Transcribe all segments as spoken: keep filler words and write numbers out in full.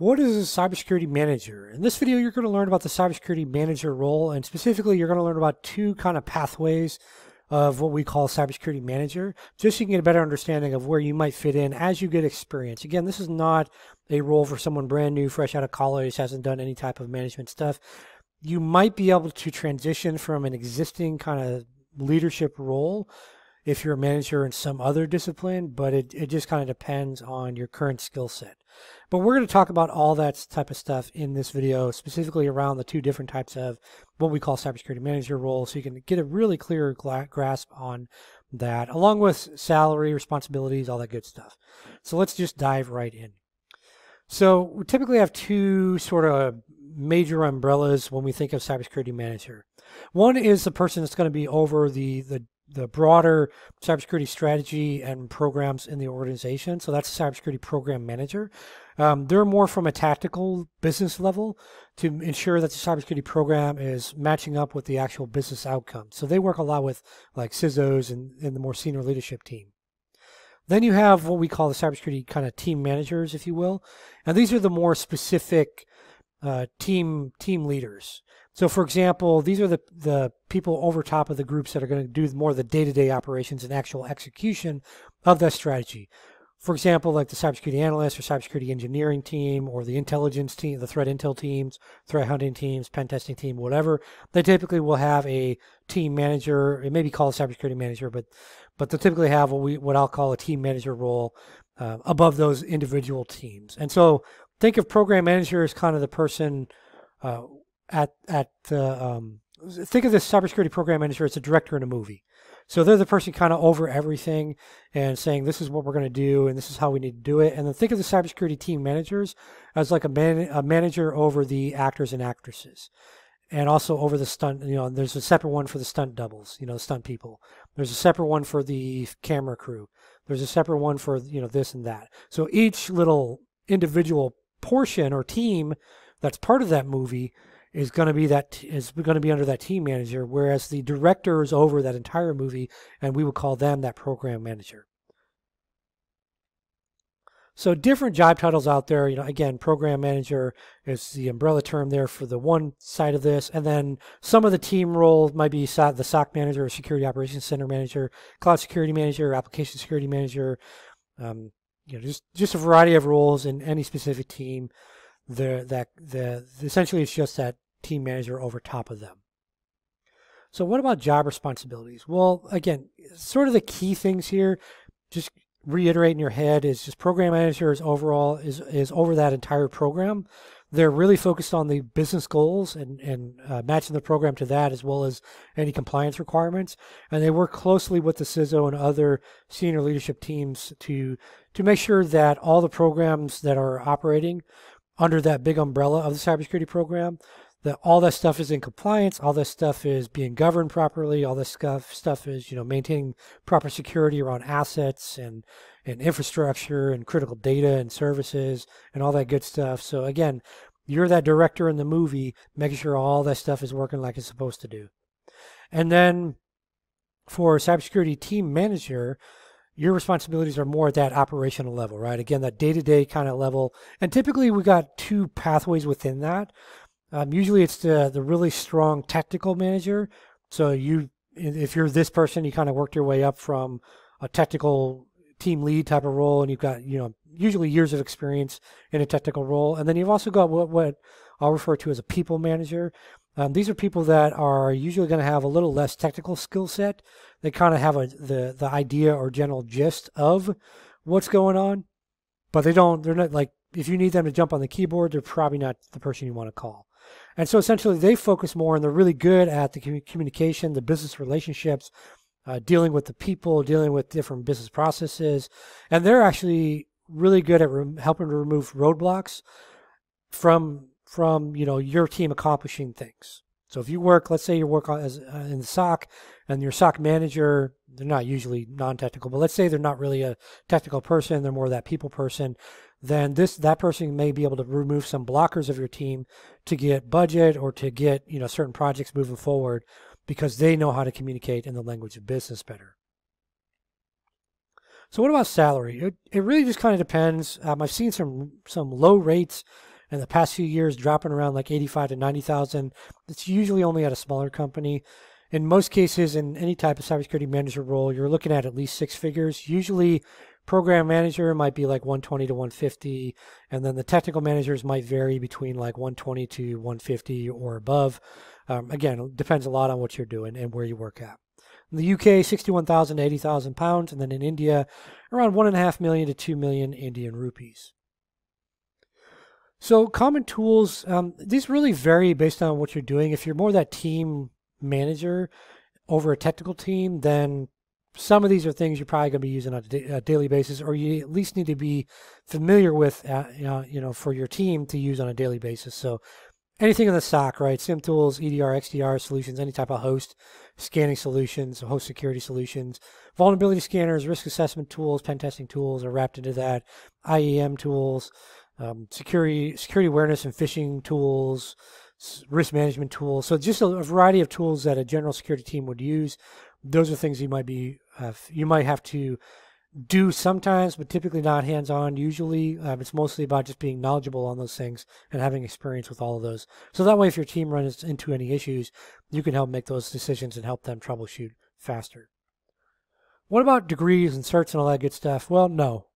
What is a cybersecurity manager? In this video, you're going to learn about the cybersecurity manager role, and specifically, you're going to learn about two kind of pathways of what we call cybersecurity manager, just so you can get a better understanding of where you might fit in as you get experience. Again, this is not a role for someone brand new, fresh out of college, hasn't done any type of management stuff. You might be able to transition from an existing kind of leadership role if you're a manager in some other discipline, but it, it just kind of depends on your current skill set. But we're going to talk about all that type of stuff in this video, specifically around the two different types of what we call cybersecurity manager roles, so you can get a really clear grasp on that, along with salary, responsibilities, all that good stuff. So let's just dive right in. So we typically have two sort of major umbrellas when we think of cybersecurity manager. One is the person that's going to be over the, the the broader cybersecurity strategy and programs in the organization. So that's a cybersecurity program manager. Um, they're more from a tactical business level to ensure that the cybersecurity program is matching up with the actual business outcome. So they work a lot with like C I S Os and, and the more senior leadership team. Then you have what we call the cybersecurity kind of team managers, if you will. And these are the more specific uh, team team leaders. So, for example, these are the, the people over top of the groups that are going to do more of the day-to-day operations and actual execution of that strategy. For example, like the cybersecurity analyst or cybersecurity engineering team or the intelligence team, the threat intel teams, threat hunting teams, pen testing team, whatever. They typically will have a team manager. It may be called a cybersecurity manager, but but they'll typically have what, we, what I'll call a team manager role uh, above those individual teams. And so think of program manager as kind of the person uh, – At at uh, um, think of this cybersecurity program manager as a director in a movie. So they're the person kind of over everything and saying this is what we're going to do and this is how we need to do it. And then think of the cybersecurity team managers as like a man a manager over the actors and actresses, and also over the stunt. You know, there's a separate one for the stunt doubles. You know, stunt people. There's a separate one for the camera crew. There's a separate one for you know this and that. So each little individual portion or team that's part of that movie is going to be that is going to be under that team manager, whereas the director is over that entire movie, and we would call them that program manager. So different job titles out there. You know, again, program manager is the umbrella term there for the one side of this, and then some of the team roles might be the S O C manager, or security operations center manager, cloud security manager, application security manager. Um, you know, just just a variety of roles in any specific team. The, that the essentially it's just that team manager over top of them. So what about job responsibilities? Well, again, sort of the key things here, just reiterate in your head, is just program manager is overall is is over that entire program. They're really focused on the business goals and, and uh, matching the program to that, as well as any compliance requirements. And they work closely with the C I S O and other senior leadership teams to to make sure that all the programs that are operating under that big umbrella of the cybersecurity program, that all that stuff is in compliance, all that stuff is being governed properly, all this stuff stuff is, you know, maintaining proper security around assets and, and infrastructure and critical data and services and all that good stuff. So again, you're that director in the movie, making sure all that stuff is working like it's supposed to do. And then for cybersecurity team manager, your responsibilities are more at that operational level, right? Again, that day-to-day kind of level. And typically we got two pathways within that. Um, usually it's the, the really strong tactical manager. So you, if you're this person, you kind of worked your way up from a tactical team lead type of role, and you've got, you know, usually years of experience in a technical role. And then you've also got what, what I'll refer to as a people manager. Um, these are people that are usually going to have a little less technical skill set. They kind of have a, the the idea or general gist of what's going on, but they don't. They're not like, if you need them to jump on the keyboard, they're probably not the person you want to call. And so essentially, they focus more, and they're really good at the commu communication, the business relationships, uh, dealing with the people, dealing with different business processes, and they're actually really good at re helping to remove roadblocks from. from, you know, your team accomplishing things. So if you work, let's say you work as, uh, in the S O C, and your S O C manager, they're not usually non-technical, but let's say they're not really a technical person, they're more that people person, then this that person may be able to remove some blockers of your team to get budget or to get, you know, certain projects moving forward, because they know how to communicate in the language of business better. So what about salary? It, it really just kind of depends. Um, I've seen some some low rates and the past few years dropping around like eighty-five to ninety thousand. It's usually only at a smaller company. In most cases, in any type of cybersecurity manager role, you're looking at at least six figures. Usually program manager might be like one twenty to one fifty, and then the technical managers might vary between like one twenty to one fifty or above. Um, again, it depends a lot on what you're doing and where you work at. In the U K, sixty-one thousand to eighty thousand pounds, and then in India, around one and a half million to two million Indian rupees. So common tools, um, these really vary based on what you're doing. If you're more that team manager over a technical team, then some of these are things you're probably going to be using on a daily basis, or you at least need to be familiar with, uh, you know, for your team to use on a daily basis. So anything in the S O C, right? SIM tools, E D R, X D R solutions, any type of host scanning solutions, host security solutions, vulnerability scanners, risk assessment tools, pen testing tools are wrapped into that, I E M tools, um, security security awareness and phishing tools, risk management tools. So just a, a variety of tools that a general security team would use. Those are things you might be uh, you might have to do sometimes, but typically not hands-on. Usually, um, it's mostly about just being knowledgeable on those things and having experience with all of those. So that way, if your team runs into any issues, you can help make those decisions and help them troubleshoot faster. What about degrees and certs and all that good stuff? Well, no,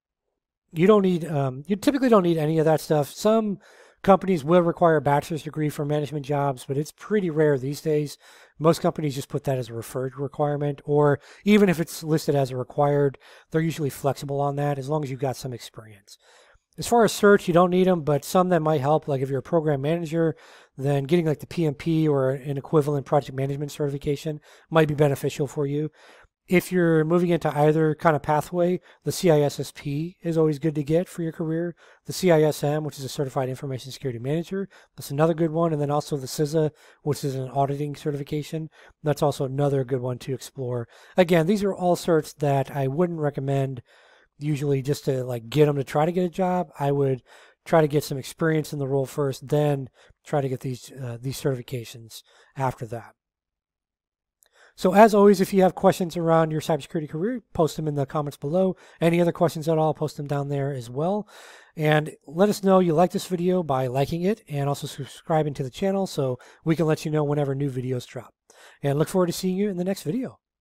you don't need. Um, you typically don't need any of that stuff. Some companies will require a bachelor's degree for management jobs, but it's pretty rare these days. Most companies just put that as a referred requirement, or even if it's listed as a required, they're usually flexible on that as long as you've got some experience. As far as certs, you don't need them, but some that might help, like if you're a program manager, then getting like the P M P or an equivalent project management certification might be beneficial for you. If you're moving into either kind of pathway, the C I S S P is always good to get for your career. The C I S M, which is a Certified Information Security Manager, that's another good one. And then also the C I S A, which is an auditing certification. That's also another good one to explore. Again, these are all certs that I wouldn't recommend usually just to like get them to try to get a job. I would try to get some experience in the role first, then try to get these, uh, these certifications after that. So as always, if you have questions around your cybersecurity career, post them in the comments below. Any other questions at all, post them down there as well. And let us know you like this video by liking it and also subscribing to the channel so we can let you know whenever new videos drop. And look forward to seeing you in the next video.